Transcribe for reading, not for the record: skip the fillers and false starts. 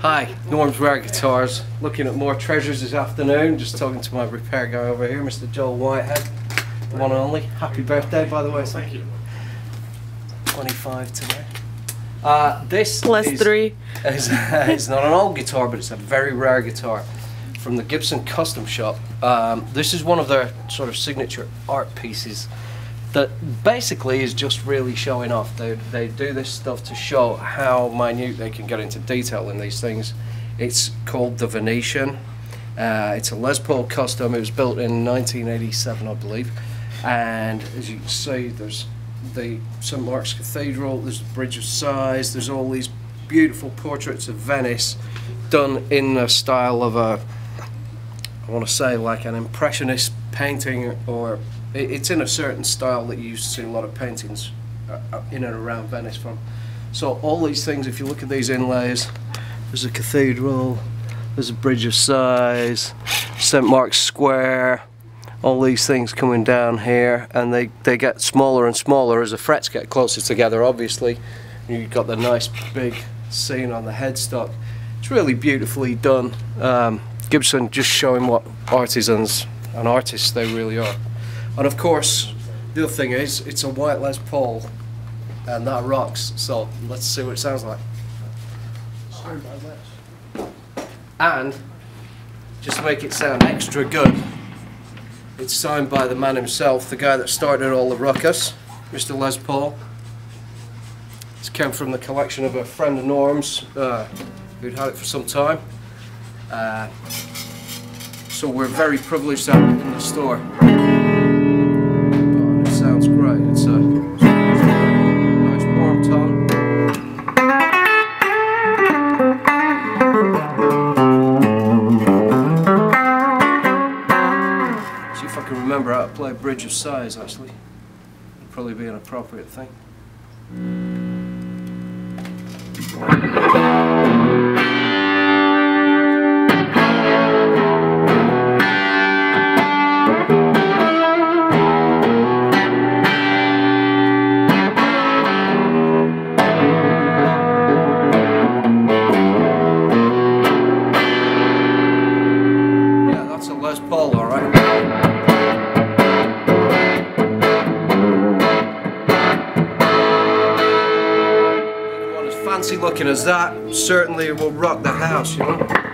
Hi, Norm's Rare Guitars. Looking at more treasures this afternoon. Just talking to my repair guy over here, Mr. Joel Whitehead, the one and only. Happy birthday, by the way. Thank you. 25 today. This is not an old guitar, but it's a very rare guitar from the Gibson Custom Shop. This is one of their sort of signature art pieces that basically is just really showing off. They do this stuff to show how minute they can get into detail in these things. It's called the Venetian. It's a Les Paul custom. It was built in 1987, I believe. And as you can see, there's the St Mark's Cathedral, there's the Bridge of Sighs, there's all these beautiful portraits of Venice done in the style of a, I want to say like an impressionist painting, or it's in a certain style that you used to see a lot of paintings in and around Venice from. So all these things, if you look at these inlays, there's a cathedral, there's a Bridge of Sighs, St Mark's Square, all these things coming down here, and they get smaller and smaller as the frets get closer together, obviously. You've got the nice big scene on the headstock. It's really beautifully done. Gibson just showing what artisans and artists they really are. And of course, the other thing is, it's a white Les Paul, and that rocks, so let's see what it sounds like. And, just to make it sound extra good, it's signed by the man himself, the guy that started all the ruckus, Mr. Les Paul. This came from the collection of a friend of Norm's, who'd had it for some time. So we're very privileged to have it in the store. Oh, it sounds great. It's a nice warm tone. See if I can remember how to play Bridge of Sighs, actually. It'd probably be an appropriate thing. Looking as that, certainly will rock the house, you know.